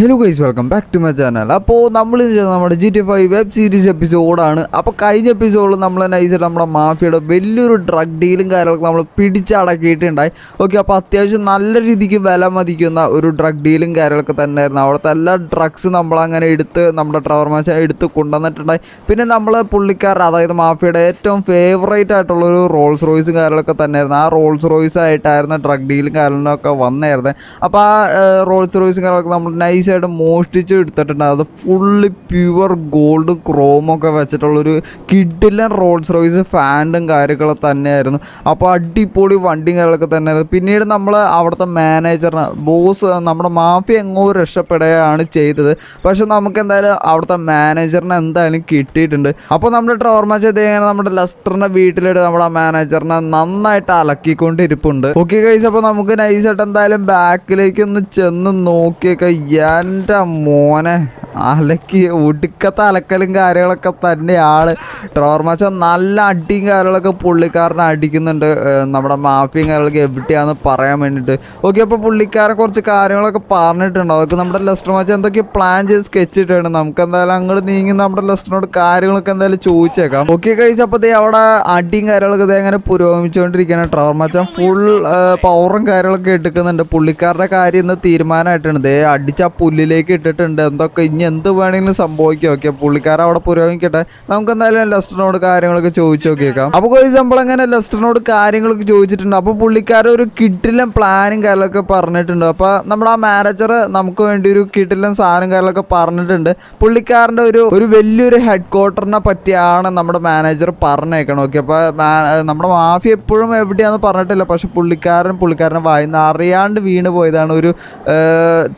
Hello guys, welcome back to my channel. Now, we are doing GTA 5 web series episode. Now, in episode, we are going to do mafia drug dealing. Okay, drug dealing. Drugs Rolls Royce most teacher that fully pure gold chrome kiddill and Rolls Royce fan and Garicala Taner. Apart Dipoli Wanding Alcataner, Pinid Namla, our manager, boss, number mafia and over Shapeda and Chet, Pashanamakan, our manager and then kitted and upon number Traormacha, they and Lustrana Beatlet, our manager, and Nana Talaki Conti Ripunda. Okay, guys, upon Amukan is at an back lake in the Chenna no cake. Yanta Mone Aleki Udikata Kalinga Katane Traurmacha Nala Dinga like a Pulikarna Dikin and Namma Fingal Gavitiana Paramend. Okay, Pulikar Korchakari like a parnet and all number Lastromach and the plan just sketch it and Namkanda Langer thing in number Lastron Kari Lakandal Chucheka. Okay, guys, up the Avada Adding Aralga and Purum Chundrik and a Traurmacha full power and Kairalaka and the Pulikara Kari in the Thirman at and they are. Pulli Lake it and the Kenyan the wedding some boy, Pulicara or Puranka, Namkana Lustrano carrying like a Chochokeka. Apoco is Amblanga and Lustrano carrying like Chochet and Apo Pulicara, Kittil and planning like a parnet and Apa, Namra manager, Namco and Duru Kittil and Saranga like a parnet and Pulicar and Value headquarter Napatiana, number manager Parnak and Okapa, number mafia Purum every day on the Parnatella Pasha Pulicar and Pulicarna Vainari and Vina Voidan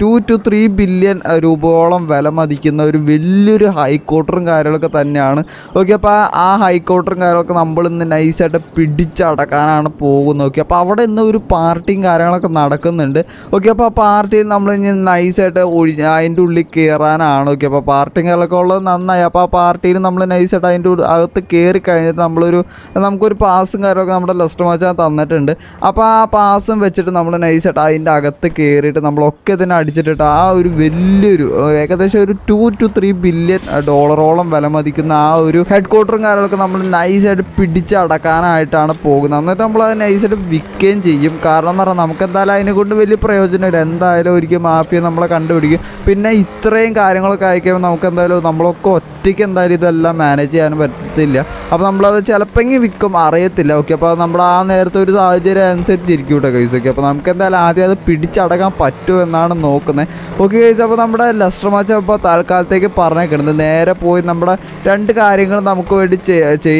2 to 3 billion Rubolam Valamadikin or Villur High Court and Garakatanian. Okay, a High Court and Garak number in the nice at a Pidichatakan and Pogon. Okay, Pavada no parting Aranakanakan and okay, party number in nice at a Udine to Likeran. Okay, parting Alakola, Nanayapa party number nice at into the care kind of number and I'm good passing Arakam Lastomaja Thamat and Apa pass and which number nice at I in Agatha care. Blocked and addicted our value 2 to 3 billion dollar all on Valamadikana headquarter nice at Pidicha Dakana at Pogana Tambla nice at weekend Jim Karana Namkadala in a good value progeny and the Ilorica Mafia Namla Kandu Pinna train Karangal Kaika Namkandalo Namloko Tikan Dalidala manager and Vertilia. Abnambla the Chalapangi Vicom Aretilla, Kapa Nambla and Erthu is Alger and said Jirkuta Kapanamkandala, the Pidicha. And not a knock. Okay, it's about number Lastromacha, but Alcal take a parnak and then air a poet number 10 to carrying a Namco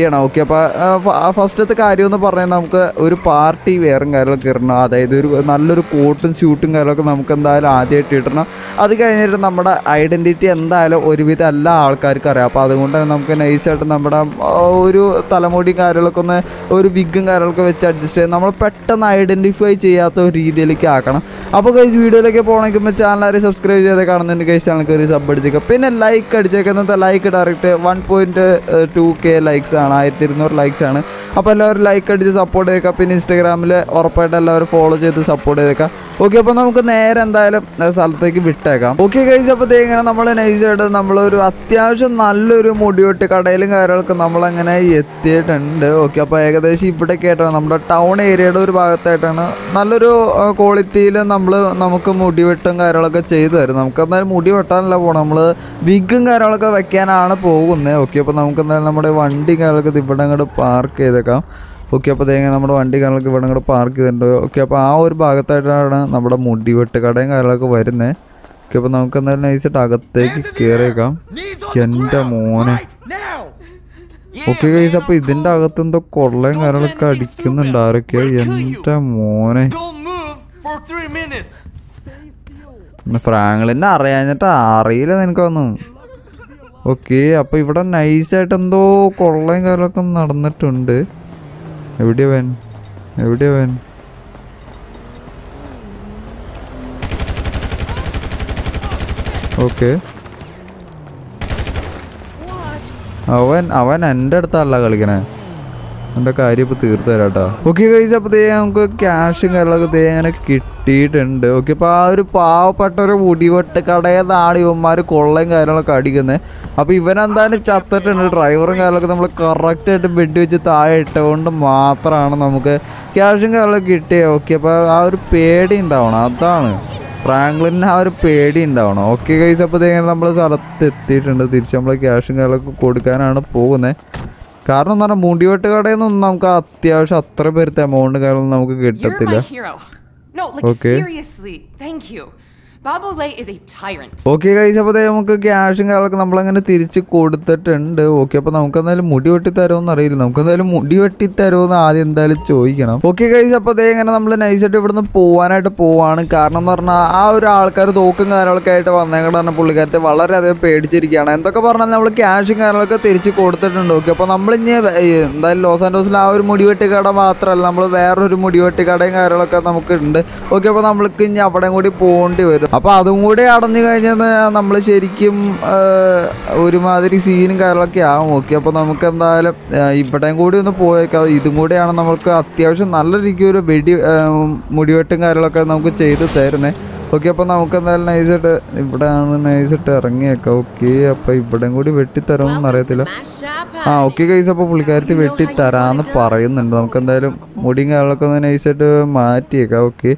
and Okapa. First at the carry on the Paranamka, Uri party wearing Aragirna, they do another coat and shooting Arakanamkanda, Adia Titrana. Other kind of number identity and the or with a large carcarapa, the Mundan Namkan is at number Uru Talamodi Carolacona or Vigan Aralkovich at this time. Number pattern identify Chiato Ridelicacana. Guys, video like a channel, subscribe to the channel, pin and like, check another like direct 1.2k likes and I did not likes and a like this support in Instagram or pedal or follow the support. Okay, and okay, guys, up there number and I said number Athiash and Allur Modio Taka Dailing Aralkanamalang and I yet and okay, the sheep taker number town area or Bagatana Nalluru quality number. നമുക്ക് മുടി വെട്ടും കാര്യങ്ങളൊക്കെ ചെയ്തു തരും നമുക്ക് എന്തായാലും മുടി വെട്ടാനല്ല പോണം നമ്മൾ വിഗ്ഗും കാര്യങ്ങളൊക്കെ വെക്കാനാണ് പോകുന്നത് ഓക്കേ അപ്പോൾ നമുക്ക് എന്തായാലും നമ്മുടെ വണ്ടി കാര്യങ്ങളൊക്കെ ഇവിടെ അങ്ങോട്ട് പാർക്ക് ചെയ്തേക്കാം ഓക്കേ അപ്പോൾ ദേങ്ങ നമ്മുടെ വണ്ടി കാര്യങ്ങളൊക്കെ ഇവിടെ അങ്ങോട്ട് പാർക്ക് ചെയ്തിട്ടുണ്ട് ഓക്കേ അപ്പോൾ ആ ഒരു ഭാഗത്തായിട്ടാണ് നമ്മുടെ മുടി വെട്ട് കടയും കാര്യങ്ങളൊക്കെ വരുന്നത് ഓക്കേ അപ്പോൾ നമുക്ക് എന്തായാലും നൈസായിട്ട് അകത്തേക്ക് കേറേക്കാം എൻ്റെ മോനെ ഓക്കേ ഗയ്സ് അപ്പോൾ ഇതിന്റെ അകത്ത് എന്തോ കൊള്ളയും കാര്യങ്ങളൊക്കെ അടിക്കുന്നുണ്ട് ആരൊക്കെ എൻ്റെ മോനെ for 3 minutes. Franklin, Arianata, Ariel and Conum. Okay, up if a nice at and though calling a look on the Tunde. Every day when. Okay. Owen ended the Lagagana. എൻ്റെ കാര്യം ഇപ്പോൾ തീർത്ത് തരാം കേട്ടോ. ഓക്കെ ഗൈസ്, അപ്പോൾ നമുക്ക് ക്യാഷും കാര്യങ്ങളൊക്കെ അങ്ങനെ കിട്ടിയിട്ടുണ്ട്. ഓക്കെ, അപ്പോൾ ആ ഒരു പാവപ്പെട്ട ഒരു മുടിവെട്ട് കടയതാണ് ഇവന്മാർ കൊള്ളയും കാര്യങ്ങളൊക്കെ അടിക്കുന്നത്. അപ്പോൾ ഇവനെന്തായാലും ചത്തിട്ടുണ്ട്. ഡ്രൈവറും കാര്യങ്ങളൊക്കെ നമ്മൾ കറക്റ്റായിട്ട് ബെഡ് വെച്ച് താഴെ ഇട്ടുകൊണ്ട് മാത്രമാണ് നമുക്ക് ക്യാഷും കാര്യങ്ങളൊക്കെ കിട്ടിയത്. ഓക്കെ, അപ്പോൾ ആ ഒരു പേടി ഉണ്ടാവണം, അതാണ് ഫ്രാങ്ക്ലിന് ആ ഒരു പേടി ഉണ്ടാവണം. ഓക്കെ ഗൈസ്, അപ്പോൾ ഇങ്ങനെ നമ്മൾ സ്ഥലത്ത് എത്തിയിട്ടുണ്ട്. തിരിച്ച് നമ്മൾ ക്യാഷും കാര്യങ്ങളൊക്കെ കൊടുക്കാനാണ് പോകുന്നത്. കാരണം എന്ന് പറഞ്ഞാൽ മുടിവെട്ട് കടയിൽ നിന്നൊന്നും നമുക്ക് അത്യാവശ്യം അത്ര പേരത്തെ എമൗണ്ട് കാര്യമൊന്നും നമുക്ക് കിട്ടത്തില്ല. ഓക്കെ ഓക്കെ ഗൈസ്, അപ്പോൾ നമുക്ക് ക്യാഷും കാര്യങ്ങളൊക്കെ നമ്മളങ്ങനെ തിരിച്ച് കൊടുത്തിട്ടുണ്ട്. ഓക്കെ, അപ്പോൾ നമുക്ക് എന്തായാലും മുടി വെട്ടി തരുമെന്ന് അറിയില്ല. നമുക്ക് എന്തായാലും മുടി വെട്ടി തരുമെന്ന് ആദ്യം എന്തായാലും ചോദിക്കണം. ഓക്കെ ഗൈസ്, അപ്പോൾ ഇങ്ങനെ നമ്മൾ നൈസായിട്ട് ഇവിടുന്ന് പോകാനായിട്ട് പോവാണ്. കാരണം എന്ന് പറഞ്ഞാൽ ആ ഒരു ആൾക്കാർ തോക്കും കാര്യങ്ങളൊക്കെ ആയിട്ട് വന്നേക്കണ പറഞ്ഞാൽ പുള്ളിക്കാരത്തെ വളരെയധികം പേടിച്ചിരിക്കുകയാണ്. എന്തൊക്കെ പറഞ്ഞാൽ നമ്മൾ ക്യാഷും കാര്യങ്ങളൊക്കെ തിരിച്ച് കൊടുത്തിട്ടുണ്ട്. ഓക്കെ, അപ്പോൾ നമ്മളിനി എന്തായാലും ലോസ് ആൻഡോസിൽ ആ ഒരു മുടിവെട്ടി കട മാത്രമല്ല, നമ്മൾ വേറൊരു മുടിവെട്ടി കടയും കാര്യങ്ങളൊക്കെ നമുക്കുണ്ട്. ഓക്കെ, അപ്പോൾ നമ്മൾക്ക് ഇനി അവിടെയും കൂടി പോകേണ്ടി വരും. അപ്പോൾ അതും കൂടെ അടഞ്ഞു കഴിഞ്ഞാൽ നമ്മൾ ശരിക്കും ഒരുമാതിരി സീനും കാര്യങ്ങളൊക്കെ ആവും. ഓക്കെ, അപ്പോൾ നമുക്ക് എന്തായാലും ഇവിടെയും കൂടി ഒന്ന് പോയേക്കാം. ഇതും കൂടെയാണ് നമ്മൾക്ക് അത്യാവശ്യം നല്ല രീതിക്ക് ഒരു മുടിവെട്ടും കാര്യങ്ങളൊക്കെ നമുക്ക് ചെയ്ത് തരുന്നത്. ഓക്കെ, അപ്പോൾ നമുക്ക് എന്തായാലും നൈസായിട്ട് ഇവിടെയാണ് നൈസായിട്ട് ഇറങ്ങിയേക്കാം. ഓക്കെ, അപ്പോൾ ഇവിടെയും കൂടി വെട്ടിത്തരാമെന്ന് അറിയത്തില്ല. ആ ഓക്കെ ഗൈസ്, അപ്പോൾ പുള്ളിക്കാരത്തി വെട്ടിത്തരാമെന്ന് പറയുന്നുണ്ട്. നമുക്ക് എന്തായാലും മുടിയും കാര്യങ്ങളൊക്കെ ഒന്ന് നൈസായിട്ട് മാറ്റിയേക്കാം. ഓക്കെ,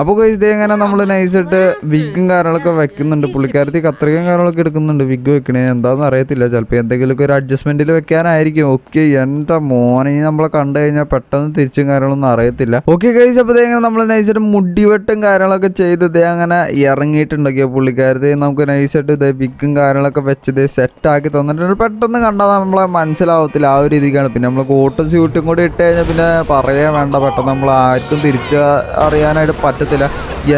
അപ്പോൾ ഗൈസ് ഇങ്ങനെ നമ്മൾ നൈസായിട്ട് വിഗ്ഗും കാര്യങ്ങളൊക്കെ വെക്കുന്നുണ്ട്. പുള്ളിക്കാരത്തി കത്രികയും കാര്യങ്ങളൊക്കെ എടുക്കുന്നുണ്ട്. വിഗ് വെക്കണേ എന്താണെന്ന് അറിയത്തില്ല, ചിലപ്പോൾ എന്തെങ്കിലുമൊക്കെ ഒരു അഡ്ജസ്റ്റ്മെൻറ്റിൽ വെക്കാനായിരിക്കും. ഓക്കെ, എൻ്റെ മോനെ നമ്മളെ കണ്ടു കഴിഞ്ഞാൽ പെട്ടെന്ന് തിരിച്ചും കാര്യങ്ങളൊന്നും അറിയത്തില്ല. ഓക്കെ ഗൈസ്, അപ്പോൾ ഇങ്ങനെ നമ്മൾ നൈസായിട്ട് മുടിവെട്ടും കാര്യങ്ങളൊക്കെ ചെയ്ത് അങ്ങനെ ഇറങ്ങിയിട്ടുണ്ടെങ്കിൽ പുള്ളിക്കാരത്തി നമുക്ക് നൈസായിട്ട് വിഗ്ഗും കാര്യങ്ങളൊക്കെ വെച്ച് സെറ്റാക്കി തന്നിട്ടുണ്ട്. പെട്ടെന്ന് കണ്ടാൽ നമ്മളെ മനസ്സിലാവത്തില്ല, ആ ഒരു രീതിക്കാണ്. പിന്നെ നമ്മൾ കോട്ടും സ്യൂട്ടും കൂടി ഇട്ട് കഴിഞ്ഞാൽ പിന്നെ പറയാൻ വേണ്ട, പെട്ടെന്ന് നമ്മൾ ആർക്കും തിരിച്ച് അറിയാനായിട്ട് പറ്റും.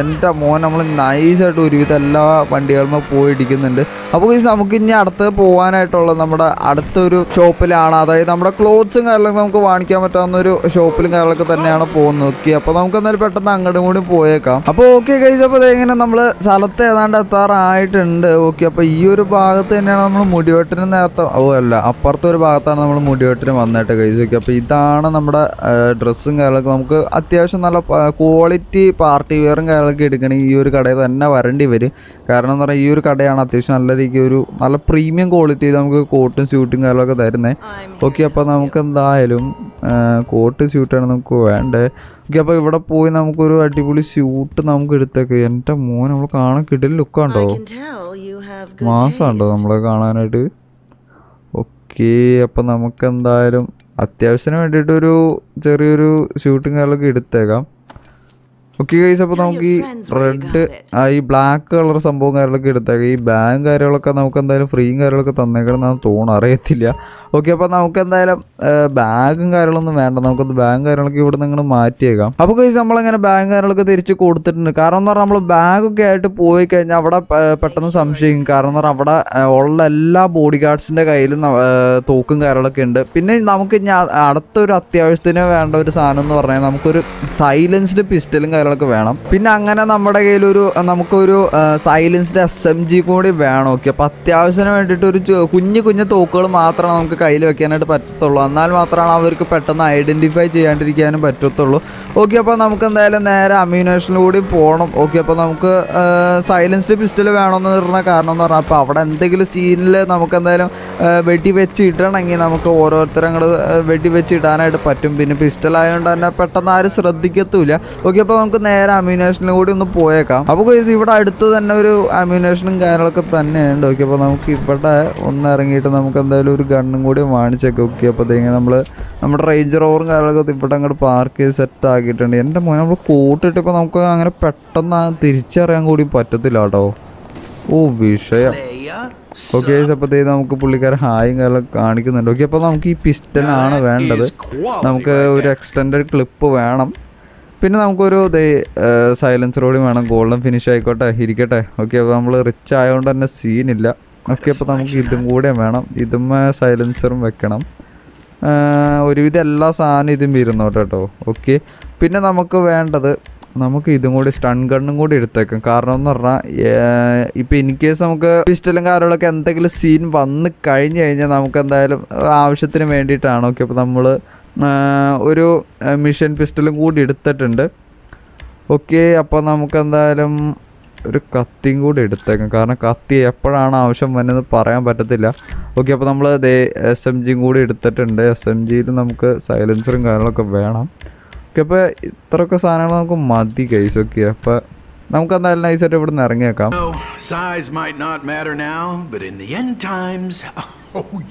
എൻ്റെ മോൻ നമ്മൾ നൈസായിട്ട് ഒരുവിധം എല്ലാ വണ്ടികളും പോയിടിക്കുന്നുണ്ട്. അപ്പോൾ നമുക്ക് ഇനി അടുത്ത് പോകാനായിട്ടുള്ള നമ്മുടെ അടുത്തൊരു ഷോപ്പിലാണ്, അതായത് നമ്മുടെ ക്ലോത്ത്സും കാര്യങ്ങളൊക്കെ നമുക്ക് വാങ്ങിക്കാൻ പറ്റാവുന്ന ഒരു ഷോപ്പിലും കാര്യങ്ങളൊക്കെ തന്നെയാണ് പോകുന്നത്. ഓക്കെ, അപ്പോൾ നമുക്ക് എന്തായാലും പെട്ടെന്ന് അങ്ങോട്ടും കൂടി പോയേക്കാം. അപ്പോൾ ഓക്കെ ഗൈസ്, അപ്പോൾ ഇങ്ങനെ നമ്മൾ സ്ഥലത്ത് ഏതാണ്ട് എത്താറായിട്ടുണ്ട്. ഓക്കെ, അപ്പോൾ ഈ ഒരു ഭാഗത്ത് തന്നെയാണ് നമ്മൾ മുടിവെട്ടിന് നേരത്തെ അപ്പുറത്തെ ഒരു ഭാഗത്താണ് നമ്മൾ മുടിവെട്ടിന് വന്നിട്ട് ഗൈസ്. ഓക്കെ, അപ്പോൾ ഇതാണ് നമ്മുടെ ഡ്രസ്സും കാര്യങ്ങളൊക്കെ. നമുക്ക് അത്യാവശ്യം നല്ല ക്വാളിറ്റി പാർട്ടി വെയറും കാര്യങ്ങളൊക്കെ എടുക്കണമെങ്കിൽ ഈ ഒരു കടയിൽ തന്നെ വരേണ്ടി വരും. കാരണം എന്ന് പറഞ്ഞാൽ ഈ ഒരു കടയാണ് അത്യാവശ്യം നല്ല രീതിക്ക് ഒരു നല്ല പ്രീമിയം ക്വാളിറ്റിയിൽ നമുക്ക് കോട്ടും സ്യൂട്ടും കാര്യങ്ങളൊക്കെ തരുന്നത്. ഓക്കെ, അപ്പോൾ നമുക്ക് എന്തായാലും കോട്ട് സ്യൂട്ടാണ് നമുക്ക് വേണ്ടത്. ഓക്കെ, അപ്പോൾ ഇവിടെ പോയി നമുക്കൊരു അടിപൊളി സ്യൂട്ട് നമുക്ക് എടുത്തേക്ക്. എൻ്റെ മോൻ നമ്മൾ കാണാൻ കിടൽ ലുക്കാണ്ടോ, മാസമുണ്ടോ നമ്മളെ കാണാനായിട്ട്. ഓക്കെ, അപ്പോൾ നമുക്കെന്തായാലും അത്യാവശ്യത്തിന് വേണ്ടിയിട്ടൊരു ചെറിയൊരു സ്യൂട്ടും കാര്യങ്ങളൊക്കെ എടുത്തേക്കാം. ഓക്കെ ഗൈസ്, അപ്പോൾ നമുക്ക് ഈ റെഡ് ഈ ബ്ലാക്ക് കളർ സംഭവം കാര്യങ്ങളൊക്കെ എടുത്തേക്കാം. ഈ ബാഗും കാര്യങ്ങളൊക്കെ നമുക്ക് എന്തായാലും ഫ്രീയും കാര്യങ്ങളൊക്കെ തന്നേക്കണമെന്നാണ് തോന്നുന്നു, അറിയത്തില്ല. ഓക്കെ, അപ്പോൾ നമുക്ക് എന്തായാലും ബാഗും കാര്യങ്ങളൊന്നും വേണ്ട, നമുക്കത് ബാഗും കാര്യങ്ങളൊക്കെ ഇവിടെ നിങ്ങൾ മാറ്റിയേക്കാം. അപ്പോൾ ഗൈസ് നമ്മളങ്ങനെ ബാഗും കാര്യങ്ങളൊക്കെ തിരിച്ച് കൊടുത്തിട്ടുണ്ട്. കാരണം എന്ന് പറഞ്ഞാൽ നമ്മൾ ബാഗൊക്കെ ആയിട്ട് പോയി കഴിഞ്ഞാൽ അവിടെ പെട്ടെന്ന് സംശയിക്കും. കാരണം എന്ന് പറഞ്ഞാൽ അവിടെ ഉള്ള എല്ലാ ബോഡി ഗാർഡ്സിൻ്റെ കയ്യിലും തോക്കും കാര്യങ്ങളൊക്കെ ഉണ്ട്. പിന്നെ നമുക്ക് ഇനി അടുത്തൊരു അത്യാവശ്യത്തിന് വേണ്ട ഒരു സാധനം എന്ന് പറഞ്ഞാൽ നമുക്കൊരു സൈലൻസ്ഡ് പിസ്റ്റലും ഒക്കെ വേണം. പിന്നെ അങ്ങനെ നമ്മുടെ കയ്യിൽ ഒരു നമുക്കൊരു സൈലൻസിന്റെ SMG കൂടി വേണം. ഓക്കെ, അപ്പോൾ അത്യാവശ്യത്തിന് വേണ്ടിയിട്ട് ഒരു കുഞ്ഞു തോക്കുകൾ മാത്രമേ നമുക്ക് കയ്യിൽ വെക്കാനായിട്ട് പറ്റത്തുള്ളൂ. എന്നാൽ മാത്രമാണ് അവർക്ക് പെട്ടെന്ന് ഐഡന്റിഫൈ ചെയ്യാണ്ടിരിക്കാനും പറ്റത്തുള്ളൂ. ഓക്കെ, അപ്പോൾ നമുക്ക് എന്തായാലും നേരെ അമ്യൂണേഷനിലൂടെ പോകണം. ഓക്കെ, അപ്പോൾ നമുക്ക് സൈലൻസ്ഡ് പിസ്റ്റൽ വേണമെന്ന് പറഞ്ഞ കാരണം എന്ന് പറഞ്ഞാൽ അപ്പോൾ അവിടെ എന്തെങ്കിലും സീനിൽ നമുക്ക് എന്തായാലും വെടി വെച്ച് ഇടണമെങ്കിൽ നമുക്ക് ഓരോരുത്തരും അങ്ങോട്ട് വെടി വെച്ച് ഇടാനായിട്ട് പറ്റും. പിന്നെ പിസ്റ്റൽ ആയതുകൊണ്ട് തന്നെ പെട്ടെന്ന് ആരും ശ്രദ്ധിക്കത്തുമില്ല. ഓക്കെ, അപ്പോൾ നമുക്ക് നേരെ അമ്യൂണേഷനിൽ കൂടി ഒന്ന് പോയേക്കാം. അപ്പോൾ ഗൈസ് ഇവിടെ അടുത്ത് തന്നെ ഒരു അമ്യൂണേഷനും കാര്യങ്ങളൊക്കെ തന്നെയുണ്ട്. ഓക്കെ, അപ്പോൾ നമുക്ക് ഇവിടെ ഒന്ന് ഇറങ്ങിയിട്ട് നമുക്ക് എന്തായാലും ഒരു ഗണ്ണും കൂടി വാങ്ങിച്ചേക്കാം. ഓക്കെ, അപ്പോൾ ഇങ്ങനെ നമ്മുടെ റേഞ്ച് റോവറും കാര്യങ്ങളൊക്കെ ഇവിടെ അങ്ങോട്ട് പാർക്ക് ചെയ്ത് സെറ്റ് ആക്കിയിട്ടുണ്ട്. എൻ്റെ മോനെ നമ്മൾ കൂട്ടിട്ട് ഇപ്പോൾ നമുക്ക് അങ്ങനെ പെട്ടെന്ന് തിരിച്ചറിയാൻ കൂടി പറ്റത്തില്ല കേട്ടോ, ഓ വിഷയം. ഓക്കെ ഗൈസ്, അപ്പോൾ നമുക്ക് പുള്ളിക്കാരൻ ഹായും കാര്യങ്ങളൊക്കെ കാണിക്കുന്നുണ്ട്. ഓക്കെ, അപ്പോൾ നമുക്ക് ഈ പിസ്റ്റലാണ് വേണ്ടത്. നമുക്ക് ഒരു എക്സ്റ്റൻഡഡ് ക്ലിപ്പ് വേണം. പിന്നെ നമുക്കൊരു സൈലൻസർ കൂടി വേണം. ഗോൾഡൻ ഫിനിഷ് ആയിക്കോട്ടെ, ഇരിക്കട്ടെ. ഓക്കെ, അപ്പോൾ നമ്മൾ റിച്ച് ആയതുകൊണ്ട് തന്നെ സീനില്ല. ഓക്കെ, അപ്പോൾ നമുക്ക് ഇതും കൂടെ വേണം. ഇതും സൈലൻസറും വെക്കണം. ഒരുവിധം എല്ലാ സാധനം ഇതും ഇരുന്നോട്ടെ കേട്ടോ. ഓക്കെ, പിന്നെ നമുക്ക് വേണ്ടത് നമുക്ക് ഇതും കൂടി സ്റ്റൺ ഗണ്ണും കൂടി എടുത്തേക്കാം. കാരണം എന്ന് പറഞ്ഞാൽ ഇപ്പം ഇൻ കേസ് നമുക്ക് പിസ്റ്റലും കാര്യങ്ങളൊക്കെ എന്തെങ്കിലും സീൻ വന്ന് കഴിഞ്ഞ് കഴിഞ്ഞാൽ നമുക്ക് എന്തായാലും ആവശ്യത്തിന് വേണ്ടിയിട്ടാണ്. ഓക്കെ, അപ്പോൾ നമ്മൾ ഒരു മിഷൻ പിസ്റ്റലും കൂടി എടുത്തിട്ടുണ്ട്. ഓക്കെ, അപ്പോൾ നമുക്കെന്തായാലും ഒരു കത്തിയും കൂടി എടുത്തേക്കാം. കാരണം കത്തി എപ്പോഴാണ് ആവശ്യം വന്നത് പറയാൻ പറ്റത്തില്ല. ഓക്കെ, അപ്പോൾ നമ്മൾ ദേ എസ് എം ജിയും കൂടി എടുത്തിട്ടുണ്ട്. എസ് എം ജിയിൽ നമുക്ക് സൈലൻസറും കാര്യങ്ങളൊക്കെ വേണം. ഓക്കെ, അപ്പോൾ ഇത്രയൊക്കെ സാധനങ്ങൾ നമുക്ക് മതി കൈസ്. ഓക്കെ, അപ്പോൾ നമുക്ക് എന്തായാലും നൈസായിട്ട് ഇവിടെ നിന്ന് ഇറങ്ങിയേക്കാം.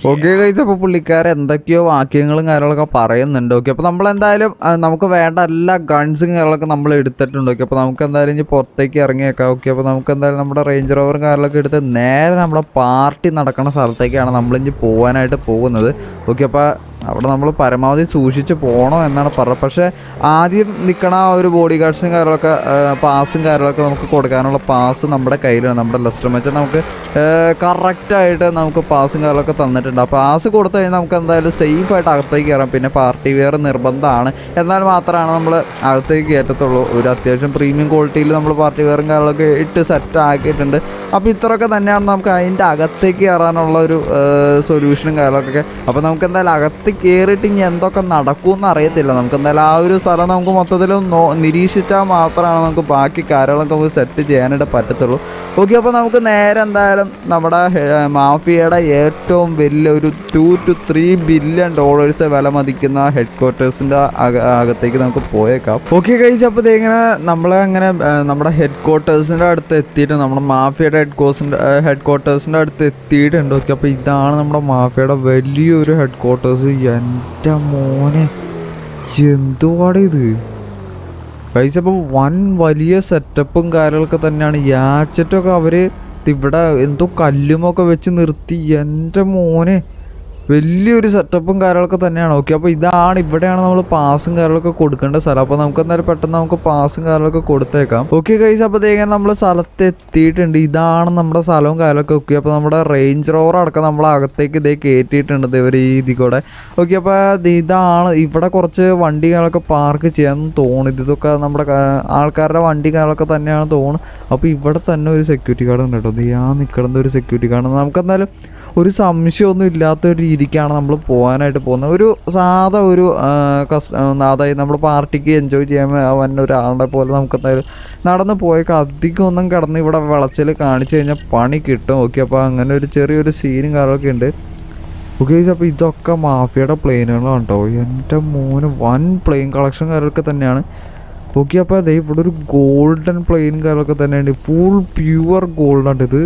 ഓക്കെ കൈസ്, അപ്പോൾ പുള്ളിക്കാരെ എന്തൊക്കെയോ വാക്യങ്ങളും കാര്യങ്ങളൊക്കെ പറയുന്നുണ്ട്. ഓക്കെ, അപ്പോൾ നമ്മളെന്തായാലും നമുക്ക് വേണ്ട എല്ലാ ഗൺസും കാര്യങ്ങളൊക്കെ നമ്മൾ എടുത്തിട്ടുണ്ട്. ഓക്കെ, അപ്പോൾ നമുക്ക് എന്തായാലും ഇനി പുറത്തേക്ക് ഇറങ്ങിയേക്കാം. ഓക്കെ, അപ്പോൾ നമുക്ക് എന്തായാലും നമ്മുടെ റേഞ്ച് റോവറും കാര്യങ്ങളൊക്കെ എടുത്ത് നേരെ നമ്മുടെ പാർട്ടി നടക്കുന്ന സ്ഥലത്തേക്കാണ് നമ്മളിഞ്ഞ് പോകാനായിട്ട് പോകുന്നത്. ഓക്കെ, അപ്പോൾ അവിടെ നമ്മൾ പരമാവധി സൂക്ഷിച്ച് പോകണം എന്നാണ് പറഞ്ഞത്. പക്ഷേ ആദ്യം നിൽക്കണ ആ ഒരു ബോഡി ഗാർഡ്സും കാര്യങ്ങളൊക്കെ പാസും കാര്യങ്ങളൊക്കെ നമുക്ക് കൊടുക്കാനുള്ള പാസ് നമ്മുടെ കയ്യിലാണ്. നമ്മുടെ ലെസ്റ്റർ മച്ചാൻ നമുക്ക് കറക്റ്റായിട്ട് നമുക്ക് പാസും കാര്യങ്ങളൊക്കെ തന്നിട്ടുണ്ട്. അപ്പോൾ പാസ് കൊടുത്തു കഴിഞ്ഞാൽ നമുക്ക് എന്തായാലും സേഫായിട്ട് അകത്തേക്ക് കയറാം. പിന്നെ പാർട്ടി വെയർ നിർബന്ധമാണ്, എന്നാൽ മാത്രമാണ് നമ്മൾ അകത്തേക്ക് കയറ്റത്തുള്ളൂ. ഒരു അത്യാവശ്യം പ്രീമിയം ക്വാളിറ്റിയിൽ നമ്മൾ പാർട്ടി വെയറും കാര്യങ്ങളൊക്കെ ഇട്ട് സെറ്റ് ആക്കിയിട്ടുണ്ട്. അപ്പോൾ ഇത്രയൊക്കെ തന്നെയാണ് നമുക്ക് അതിൻ്റെ അകത്തേക്ക് കയറാനുള്ള ഒരു സൊല്യൂഷനും കാര്യങ്ങളൊക്കെ. അപ്പോൾ നമുക്ക് എന്തായാലും അകത്ത് കയറിയിട്ട് ഇനി എന്തൊക്കെ നടക്കുമെന്ന് അറിയത്തില്ല. നമുക്ക് എന്തായാലും ആ ഒരു സ്ഥലം നമുക്ക് മൊത്തത്തിൽ നിരീക്ഷിച്ചാൽ മാത്രമാണ് നമുക്ക് ബാക്കി കാര്യങ്ങളൊക്കെ നമുക്ക് സെറ്റ് ചെയ്യാനായിട്ട് പറ്റത്തുള്ളൂ. ഓക്കെ, അപ്പോൾ നമുക്ക് നേരെ എന്തായാലും നമ്മുടെ മാഫിയയുടെ ഏറ്റവും വലിയൊരു 2 to 3 ബില്യൺ ഡോളേഴ്സ് വില മതിക്കുന്ന ഹെഡ് ക്വാർട്ടേഴ്സിൻ്റെ അകത്തേക്ക് നമുക്ക് പോയേക്കാം. ഓക്കെ കഴിച്ച്, അപ്പോൾ ഇതിങ്ങനെ നമ്മളങ്ങനെ നമ്മുടെ ഹെഡ് ക്വാർട്ടേഴ്സിൻ്റെ അടുത്ത് എത്തിയിട്ട് നമ്മുടെ മാഫിയയുടെ ഹെഡ് ക്വാർട്ടേഴ്സിൻ്റെ അടുത്ത് എത്തിയിട്ടുണ്ട്. ഓക്കെ, അപ്പോൾ ഇതാണ് നമ്മുടെ മാഫിയയുടെ വലിയൊരു ഹെഡ് ക്വാർട്ടേഴ്സ്. എൻ്റെ മോനെ, എന്തുവാണ് ഇത് പൈസ! അപ്പോൾ വലിയ സെറ്റപ്പും കാര്യങ്ങളൊക്കെ തന്നെയാണ്. യാച്ചറ്റൊക്കെ അവർ ഇവിടെ എന്തോ കല്ലുമൊക്കെ വെച്ച് നിർത്തി. എൻ്റെ മോനെ, വലിയൊരു സെറ്റപ്പും കാര്യങ്ങളൊക്കെ തന്നെയാണ്. ഓക്കെ, അപ്പോൾ ഇതാണ്, ഇവിടെയാണ് നമ്മൾ പാസും കാര്യങ്ങളൊക്കെ കൊടുക്കേണ്ട സ്ഥലം. അപ്പോൾ നമുക്ക് എന്തായാലും പെട്ടെന്ന് നമുക്ക് പാസും കാര്യങ്ങളൊക്കെ കൊടുത്തേക്കാം. ഓക്കെ കൈസ്, അപ്പോൾ ഇതേക്കാൻ നമ്മൾ സ്ഥലത്ത് എത്തിയിട്ടുണ്ട്. ഇതാണ് നമ്മുടെ സ്ഥലവും കാര്യങ്ങളൊക്കെ. ഓക്കെ, അപ്പോൾ നമ്മുടെ റേഞ്ച് റോവർ അടക്കം നമ്മൾ അകത്തേക്ക് ഇതേ കയറ്റിയിട്ടുണ്ട് ഇവർ ഈ ഇതിൽ കൂടെ. ഓക്കെ, അപ്പോൾ ഇതാണ്, ഇവിടെ കുറച്ച് വണ്ടി കാര്യങ്ങളൊക്കെ പാർക്ക് ചെയ്യാമെന്ന് തോന്നുന്നു. ഇതൊക്കെ നമ്മുടെ ആൾക്കാരുടെ വണ്ടി കാര്യങ്ങളൊക്കെ തന്നെയാണ് തോന്നുന്നത്. അപ്പോൾ ഇവിടെ തന്നെ ഒരു സെക്യൂരിറ്റി ഗാർഡ് ഉണ്ട് കേട്ടോ. ഞാൻ നിൽക്കുന്ന ഒരു സെക്യൂരിറ്റി ഗാർഡ്. നമുക്കെന്തായാലും ഒരു സംശയമൊന്നും ഇല്ലാത്തൊരു രീതിക്കാണ് നമ്മൾ പോകാനായിട്ട് പോകുന്നത്. ഒരു സാധാ ഒരു അതായത് നമ്മുടെ പാർട്ടിക്ക് എൻജോയ് ചെയ്യാൻ വന്ന ഒരാളുടെ പോലെ നമുക്ക് എന്തായാലും നടന്ന് പോയൊക്കെ അധികം ഒന്നും കിടന്ന് ഇവിടെ വിളച്ചിൽ കാണിച്ചു കഴിഞ്ഞാൽ പണി കിട്ടും. ഓക്കെ, അപ്പോൾ അങ്ങനെ ഒരു ചെറിയൊരു സീനും കാര്യമൊക്കെ ഉണ്ട്. ഓക്കെ, അപ്പോൾ ഇതൊക്കെ മാഫിയയുടെ പ്ലെയിനുകളാണ് കേട്ടോ. എൻ്റെ മോന്, വൻ പ്ലെയിൻ കളക്ഷൻ കാര്യമൊക്കെ തന്നെയാണ്. ഓക്കെ, അപ്പോൾ അതെ ഇവിടെ ഒരു ഗോൾഡൻ പ്ലെയിൻ കാര്യമൊക്കെ തന്നെയുണ്ട്. ഫുൾ പ്യുവർ ഗോൾഡാണ് ഇത്.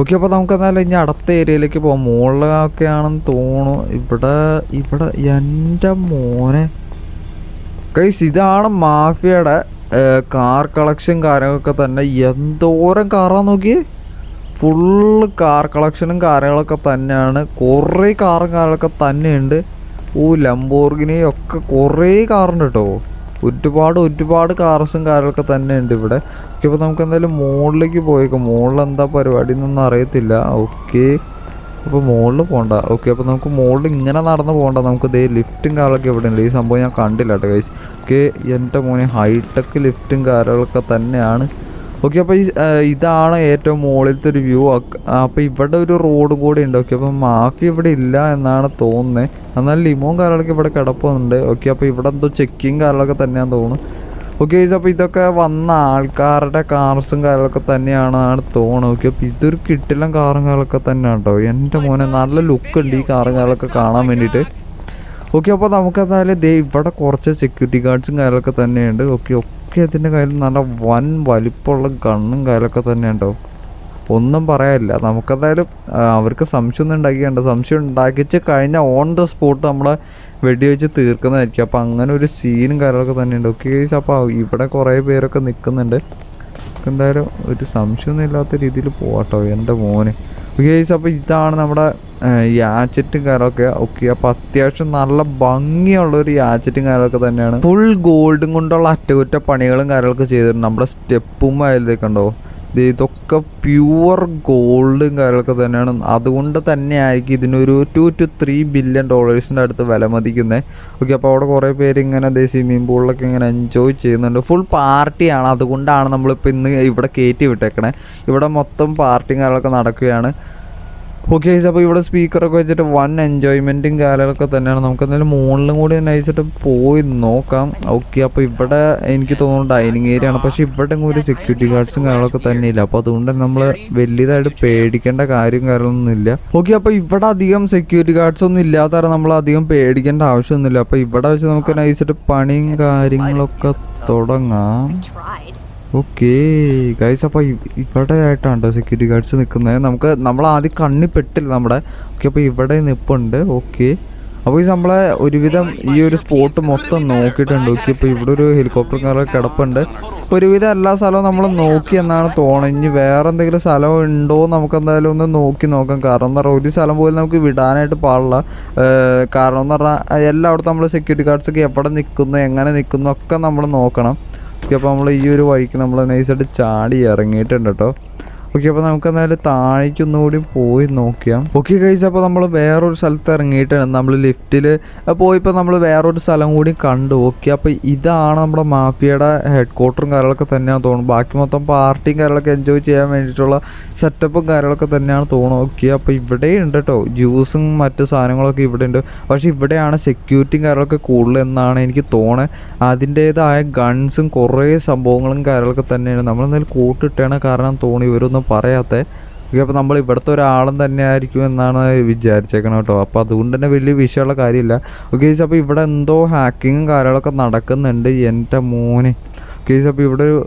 ഓക്കെ, അപ്പോൾ നമുക്ക് എന്തായാലും ഇനി അടുത്ത ഏരിയയിലേക്ക് പോകാം. മുകളിലൊക്കെ ആണെന്ന് തോന്നുന്നു. ഇവിടെ എൻ്റെ മോനെ കൈസ്, ഇതാണ് മാഫിയയുടെ കാർ കളക്ഷൻ കാര്യങ്ങളൊക്കെ തന്നെ. എന്തോരം കാറാന്ന് നോക്കിയേ! ഫുള്ള് കാർ കളക്ഷനും കാര്യങ്ങളൊക്കെ തന്നെയാണ്. കുറേ കാറും കാര്യങ്ങളൊക്കെ തന്നെയുണ്ട്. ലംബോർഗിനി ഒക്കെ കുറേ കാറുണ്ട് കേട്ടോ. ഒരുപാട് കാർസും കാര്യങ്ങളൊക്കെ തന്നെയുണ്ട് ഇവിടെ. ഓക്കെ, അപ്പോൾ നമുക്ക് എന്തായാലും മുകളിലേക്ക് പോയേക്കാം. മുകളിൽ എന്താ പരിപാടി എന്നൊന്നും അറിയത്തില്ല. ഓക്കെ, അപ്പോൾ മുകളിൽ പോകണ്ട. ഓക്കെ, അപ്പോൾ നമുക്ക് മുകളിൽ ഇങ്ങനെ നടന്ന് പോകണ്ട. നമുക്ക് ഇതേ ലിഫ്റ്റും കാര്യങ്ങളൊക്കെ ഇവിടെ ഉണ്ട്. ഈ സംഭവം ഞാൻ കണ്ടില്ല കേട്ടോ ഗൈസ്. ഓക്കെ, എൻ്റെ മോനെ, ഹൈടെക് ലിഫ്റ്റും കാര്യങ്ങളൊക്കെ തന്നെയാണ്. ഓക്കെ, അപ്പോൾ ഇതാണ് ഏറ്റവും മുകളിലത്തെ ഒരു വ്യൂ. അപ്പോൾ ഇവിടെ ഒരു റോഡ് കൂടി ഉണ്ട്. ഓക്കെ, അപ്പോൾ മാഫി ഇവിടെ ഇല്ല എന്നാണ് തോന്നുന്നത്. എന്നാൽ ലിമോൻ കാര്യങ്ങളൊക്കെ ഇവിടെ കിടപ്പുണ്ട്. ഓക്കെ, അപ്പോൾ ഇവിടെ എന്തോ ചെക്കിങ് കാര്യങ്ങളൊക്കെ തന്നെയാണെന്ന് തോന്നുന്നു. ഓക്കെ, അപ്പോൾ ഇതൊക്കെ വന്ന ആൾക്കാരുടെ കാർസും കാര്യങ്ങളൊക്കെ തന്നെയാണെന്നാണ് തോന്നുന്നത്. ഓക്കെ, അപ്പോൾ ഇതൊരു കിട്ടില്ല കാറും കാര്യങ്ങളൊക്കെ തന്നെയാണ് കേട്ടോ. എൻ്റെ മോനെ, നല്ല ലുക്ക് ഉണ്ട് ഈ കാറും കാര്യങ്ങളൊക്കെ കാണാൻ വേണ്ടിയിട്ട്. ഓക്കെ, അപ്പോൾ നമുക്ക് എന്തായാലും ദേ ഇവിടെ കുറച്ച് സെക്യൂരിറ്റി ഗാർഡ്സും കാര്യങ്ങളൊക്കെ തന്നെയുണ്ട്. ഓക്കെ, ഒക്കെ ഇതിൻ്റെ കയ്യിൽ നല്ല വൻ വലിപ്പമുള്ള ഗണ്ണും കാര്യമൊക്കെ തന്നെയുണ്ടോ. ഒന്നും പറയാനില്ല. നമുക്കെന്തായാലും അവർക്ക് സംശയമൊന്നും ഉണ്ടാക്കിയുണ്ട്. സംശയം ഉണ്ടാക്കിച്ച് കഴിഞ്ഞാൽ ഓൺ ദ സ്പോട്ട് നമ്മളെ വെടിവെച്ച് തീർക്കുന്നതായിരിക്കും. അപ്പോൾ അങ്ങനെ ഒരു സീനും കാര്യങ്ങളൊക്കെ തന്നെയുണ്ട്. ഓക്കെ, അപ്പോൾ ഇവിടെ കുറേ പേരൊക്കെ നിൽക്കുന്നുണ്ട്. എന്തായാലും ഒരു സംശയമൊന്നും ഇല്ലാത്ത രീതിയിൽ പോവാട്ടോ എൻ്റെ മോന്. ഓക്കെ, അപ്പോൾ ഇതാണ് നമ്മുടെ യാച്ചറ്റും കാര്യമൊക്കെ. ഓക്കെ, അപ്പോൾ അത്യാവശ്യം നല്ല ഭംഗിയുള്ളൊരു യാച്ചറ്റും കാര്യമൊക്കെ തന്നെയാണ്. ഫുൾ ഗോൾഡും കൊണ്ടുള്ള അറ്റകുറ്റ പണികളും കാര്യങ്ങളൊക്കെ ചെയ്തിട്ടുണ്ട്. നമ്മുടെ സ്റ്റെപ്പും അതിലേക്കുണ്ടോ They took a pure gold in Karakadan, Adunda Tanaki, the 2 to 3 billion dollars at the Valamadikine. Okay, powder core pairing and they see me bulking and enjoy chain and a full party and other Gunda and number pin if a cative techna. You would a motum parting Arakanadakiana. Okay, so we would a speaker one enjoyment in Karakatan and Namkan Moon would a nice at a poet no come. Okay, up if but a inkit dining area and a ship button with security guards in Karakanila, Patunda number Veli that paid can a carrying Karanilla. Okay, up if but a dium security guards on the Lata Namla dium paid can house on the Lapa, but I can I set a punning carrying Lokatodanga. Okay, guys, if I attend the security guards, we will not be able to get the security guards. Okay, we will not be able to get the sport. We will not be able to get the helicopter. We will not be able to get the okay, guys, we will wear our salter and eat and number lift till a poip and wear our salamudi condo. Okay, up either number mafia headquarter and Garakatana thon, Bakimatham party, Garakan Joja, Meditola, set up a Garakatana thon, okay, up if a day in the toe, using Matasanimal evident, or she better on a security Garaka cool and Nana in Kitone, Adinde the guns and corre, some bongal and Garakatana, and number coat to Tanakaran Tony. Parate, we have a number of Bertha Alan than Nariku and Nana Vijar checking out of the Undana Vili Vishala Karilla. Okay, so people do hacking Karaka Nadakan and the Yenta Moon. Okay, so people a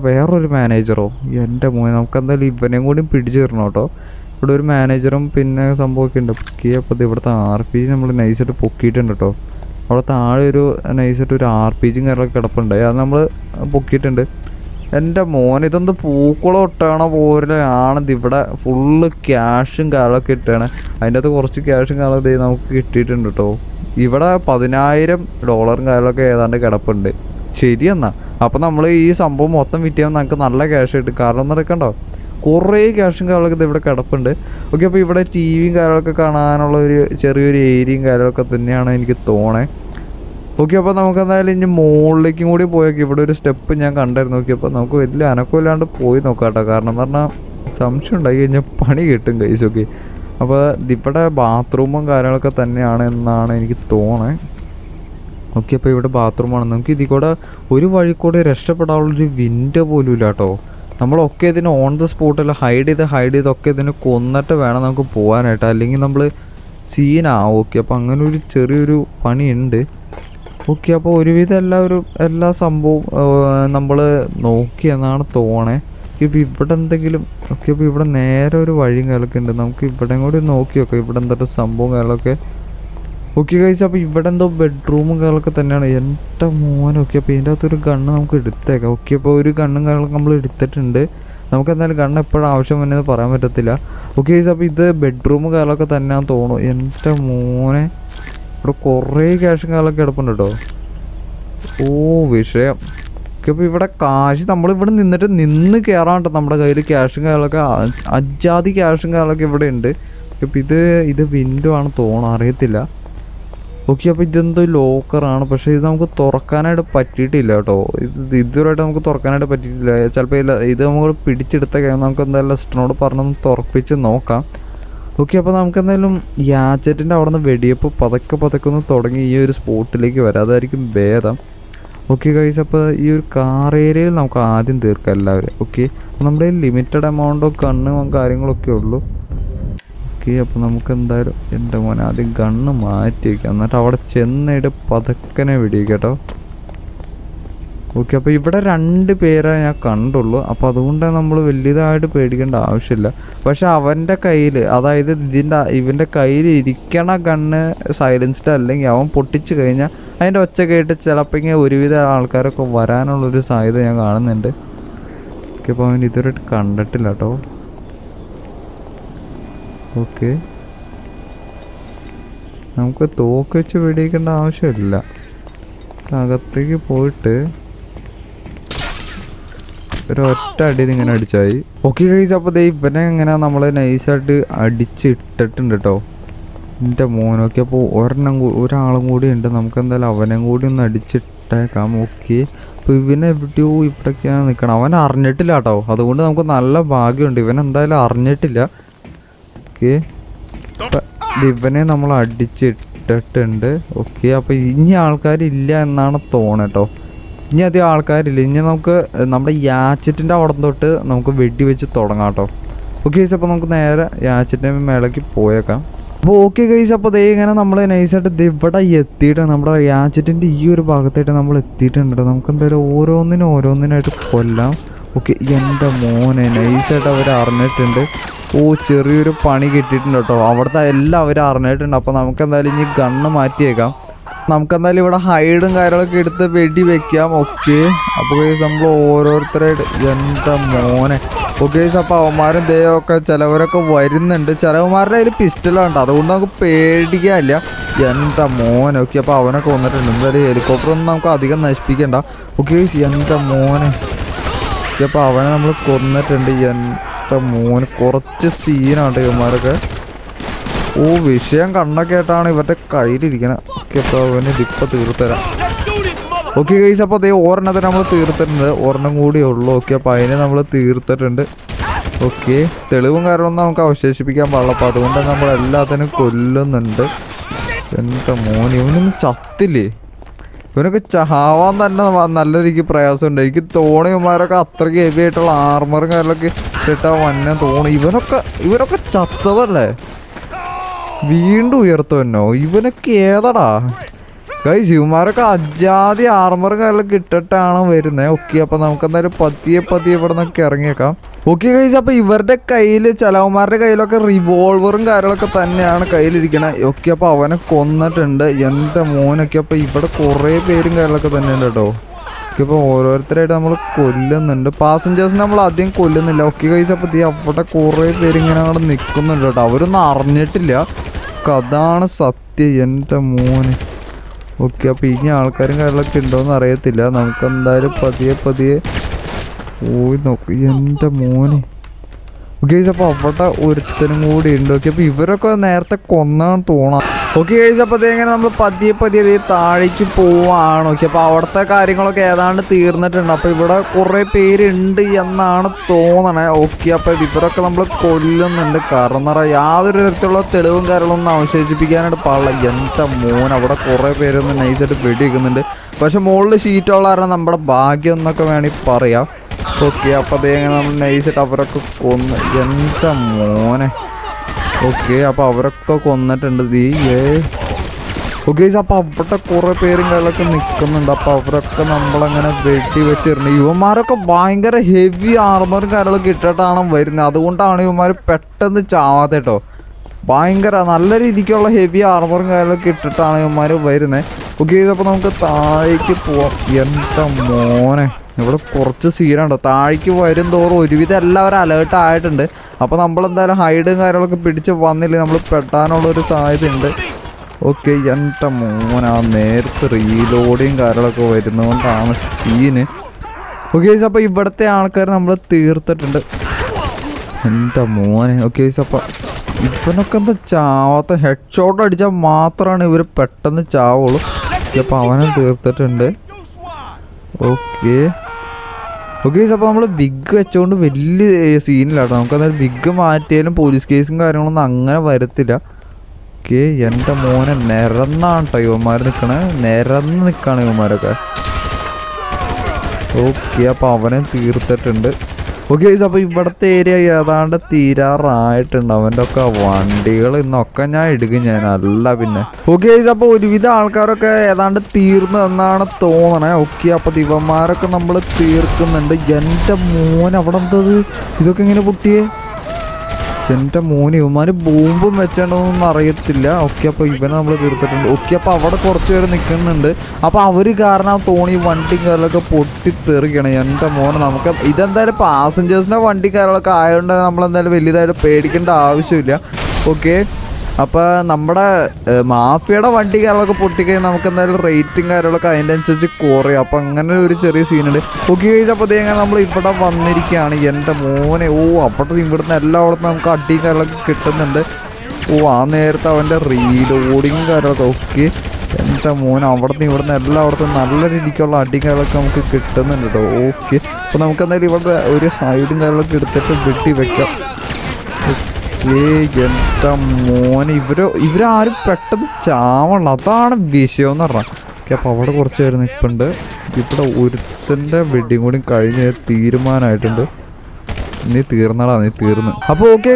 very manager. Yenta Moon can the live when I would in Pidger Noto. Put your manager and pin some work in the Kia for the RP and nice at a pocket and auto. Or the nicer to RPGing a pocket and and the money on the Pukolo turn of over and the full cash and galakit. I know the worst cash and gala they now get it in the toe. Ivada $19 galaka and a catapund. Chediana Apanamla is some bomb of the medium and canala cash at the car on the condo. Corre cash and galaka they were catapund. Okay, people at TV galaka canal, cherry eating galakataniana and get tone. Okay, but now can the mold like you would give it a step in young under no keep on with Lanaco and a poet no catacarna. Some should I get a punny getting guys, okay. About the pata bathroom and Garakatanian and Nana in Kitone. Okay, paper bathroom and Namki, the coda, Urivari could a rest up at all the winter volulato. Number okay, then on the spot, the hide is okay, then a conat of Ananako Poa and Italy in number C now, okay, Pangan with Cherry funny end. Okay, so we will see the number. Okay, guys, so we will see bedroom. Okay, we will see the gun. Okay, we will see the gun. We will see the gun. Okay, so we will see the bedroom. Corre cashing a look upon the door. Oh, we share. Keep it a cash. Number put in the car on to number cashing a look at a jadi cashing a look at it in the keep either window and thorn or retilla. Okay, up within the locker and Pashizam go Torcan at a patitilato. The Duratam go Torcan at a patitilla, Chalpella either more pitched at the Ganakandala Snod Parnum Torpitch and Noka. Okay, so we will see the video in this sport. Okay, guys, so we will see the car area. Okay, so we have a limited amount of gun. Okay, so we will see the gun. Okay, so we will see the but അവന്റെ കയ്യിൽ അതായത് ഇതിന്റെ ഇവന്റെ കയ്യിൽ ഇരിക്കണ gun silenced അല്ലെങ്കിൽ അവൻ പൊട്ടിച്ചു കഴിഞ്ഞാൽ അതിന്റെ ഒച്ച കേട്ട് ചിലപ്പോ ഒരുവിധ ആൾക്കാരൊക്കെ വരാനുള്ള ഒരു സാധ്യത ഞാൻ കാണുന്നുണ്ട്. ഓക്കേ അപ്പോൾ അവൻ ഇതുവരെ കണ്ടിട്ടില്ല ട്ടോ. ഓക്കേ നമുക്ക് തോക്ക് വെച്ച് വെടിക്കേണ്ട ആവശ്യമില്ല. അകത്തേക്ക് പോയിട്ട് Okay guys, appo dei ipane engana nammale nice aayittu adichu ittattundu ട്ടോ. Inte moon okay appo ornam oraalum koodi undu namukku endala avanam koodi on adichu ittaakam okay. Appo ivine evdu ippakana nikkana avan arnnettilla ട്ടോ. Adukondu namukku nalla bhagyam undu ivan endala arnnettilla. Okay. Ivane nammal adichu ittattundu. Okay appo inni aalkar illa ennaanu thone ട്ടോ. We have to get the okay, so we have to the okay, guys, so we have to get the Namkana live a hide and I get the baby becam, okay. Away some over thread, Yantamone. Okay, Sapamar, they occur Chalavaka, widened and the Charamar pistol and Aduna Pedigalia, Yantamone, okay, Pavana corner and the helicopter Namka, the nice speak and okay, Yantamone, the Pavana corner and the Yantamone, Cortesina, and the America. Oh, we can't get on it, but a kite again. Okay, guys, up the or another number theatre and the ornamudi or loca pine number theatre and okay, the living around the couches became Palapatunda number 11 and Kulan and the moon even chatili. When I get Chahavan and Nalariki prayers and take it, the only America gave it armor and look at one and the one even a chapter. We do here to know even a care guys. You mark a jar the armor guitar where now keep on the patty for the carrying a cup. Okay, guys, up a verde Kaili Chala Marga like a revolver and Garakatana and Kaili Gana Okapa when a corner tender Yanta moon a cap a corre pairing a look at the Nendo. Keep over thread among Kulan and the passengers number thing Kulan and Loki guys up the upper corre pairing another Nikon and the tower and Arnetilia. Kadana Sati and the moon. Okay, Pina Alcaring, I looked in Donna Retilla, Namkanda Padia Padia. Oh, no, in the moon. Okay, the Papata Urthan mood in the Kapi Veraka Nertha Kona Tona. Okay, is a Padangan number Padia Padia Tarichipuan. Okay, Pavarta Karikoka and Tirnat and Apivoda Korepe in the Yanana Tona. Okay, a Pivaka number Kolan and the Karnara Yadra Telungaran now. She began at Palayanta Moon about a Korepe and the nice at the Pedic and the Pasham old sheet all are a number of Bagi and the Kamani Paria. Okay, up a day and nice at Avrakon Yansamone. Okay, up Avrakko on that under the yay. Okay, up a Patacore pairing a like a Nikon and up Avraka number and a pretty witcher. You mark a buying a heavy armor carol guitar wearing another one down. You might pet the chavato. Buying an already the heavy armor carol guitar. You might wear in it. Okay, up on the Thai Yansamone. Never purchase here and a Tariki wide in the road with a lover alert tight and upon number that hiding I look a picture of 1 million pattern over size and okay, Yantamona made reloading. I look away to no time seen it. Okay, so by birthday, anchor number theatre and the moon. Okay, so if you look at the chow, the headshot at the matra and every pattern the chow, the power and theatre. Okay. Okay, so we have a big scene. We have a big police case. Okay, we have okay, so we have a area. We have okay, so we have Santa Moon, you might boom boom mechanum, Mariatilla, Okapa, even over the Okapa, what a torture in the Kennedy. A Pavari Garna, Tony, one ticker like a potty third and Yantamon, Namka, either their passengers, no one ticker like iron and Amlan, the Villa, the Pedic and the Avisulia. Okay, Upper number mafia one ticket, a local rating at a kind and such a quarry upon and rich scenery. Okay, is up the number put up on the and Moon, our thing would not allow the Naladical article come to Kitten and okay. So now can I leave the hiding a look at the pretty vector? Okay, gentlemen, if you are packed the charm, Latan, Bishonara, Capover for sharing it under people would send a wedding would encourage a theerman item. Okay, guys, upon the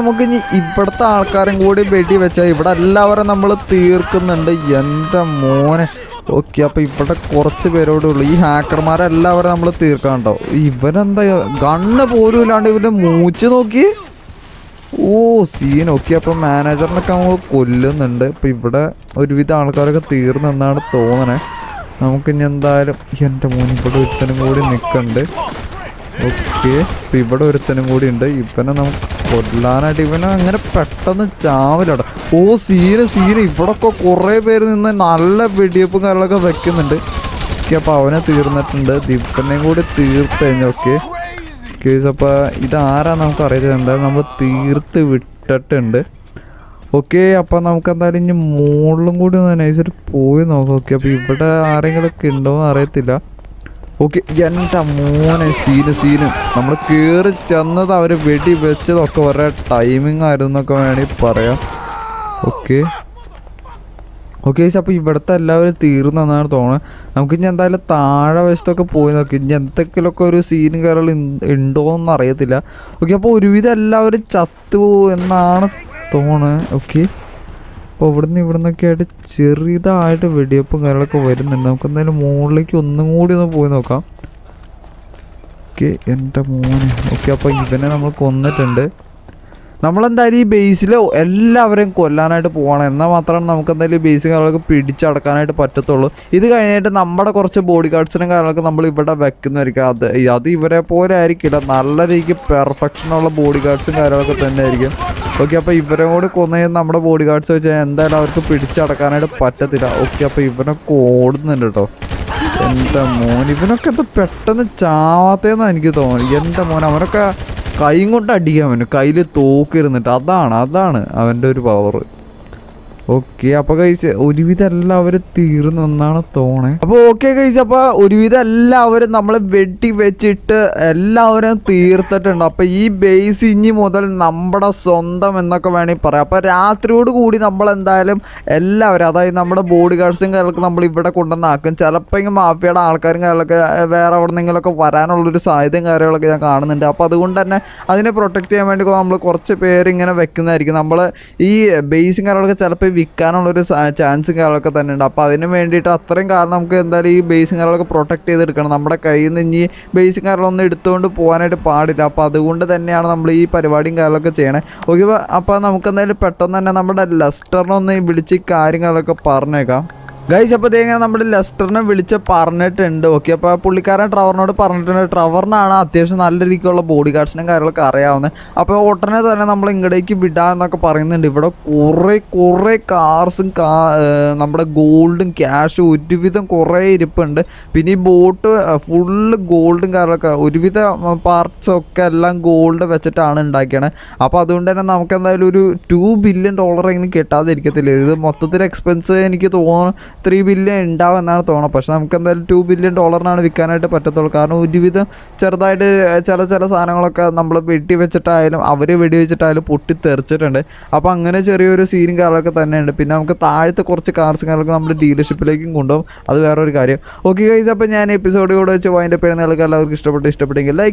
Mokini, Iperta, carrying woody betty, which I but a lover number of Tirkan and the Yenta Moon. Okay, Pipata Corchevero to Lee Hackermar, a lover number of Tirkanto. Even the Ganda Puru and even a Muchinoki. Oh, see, okay, up a manager and Kulan and Pipata with Alcaraca Tirn and not Tone. Namkinian died Yenta Moon, but it's an woody Nikande. Okay, people are returning wood in the Ipana Podlana Divana and a pattern of charm. Oh, see, Poco Correver in the Nala video like a vacuum. Capavana Thirnat and the Dipana would a Thirtain, okay? Case up a Idara Namkare and the number Thirth with Tatende. Okay, upon Namkata in more good than I said, Poin of okay, people are a kingdom aretilla. Okay, Janata Moon, I see the scene. I'm a curious channel that every bitty bitches of cover timing. I don't know any paria. Okay, okay, so you better love Tirna Narthona. I'm Kinjan Dilatara, Vestoka Poina, Kinjan Tekalokori scene girl in Indon Naratilla. Okay, Puri with a lover chatu and Narthona. Okay. Overnight, we are going to cherry the art video. We are going to more like one more video. Okay, end up one. Okay, we are going to do that. Base. We are going to do that. Base. We are going to do that. This is the number of bodyguards. We are going to do that. Okay, so if you have a bodyguard, you can get a pretty chart. Okay, so you can get a code. You can get a pet chart. You can get a kayota DM. You can get a token in the Tadana. Okay, guys, Udivita lover Tirun and Nanatone. Okay, guys, Udivita lover number Betty Vetchit, a lover and Tirthat and up a base in your model number Sondam and the Kavani Parapa, Rathru Goody number and Dilem, a lover number bodyguard singer, number better Kundanakan, Chalaping Mafia, Alcaring, wherever Ningalaka Varano, deciding a real garden and Tapa the Wundan, and a protective and Corche pairing and a vaccinary number, E. basing a Cannon is a chance in Alcatan and Apadin made it a Trangalam Kandari, basing a protected Kanamaka in the basing around the turned to point apart it up the wound than Yanamli, Parivading Alacachena. Okay, upon Amkanel pattern and a number luster on the village carrying a parnega. Guys, up there and number luster and village parnet and okay, Pulicara Traverna to Parnetana Traverna, there's an already called bodyguards and Caracariana. Up a alternate and numbering a deki bidan like a parin and develop corre cars and car number gold and cash with the corre depend. Pinny boat full gold and caraca with the parts of Kalang gold, Vegetan and Dagana. Apadunda and Namkan $2 billion in Keta, they get the Motor expense and get one. $3 billion on a person can $2 billion and we can at a patal carno with the Chardai Chalasanaka number of bitty vegetile, every video vegetile put it third and upon a cherry seating Alacatan and Pinamka Thai the Korchakars number dealership laking Gundam, other carrier. Okay, guys, up in an episode you would wind up in a like,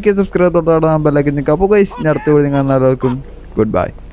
subscribe to the bell like in the couple guys, not everything on the goodbye.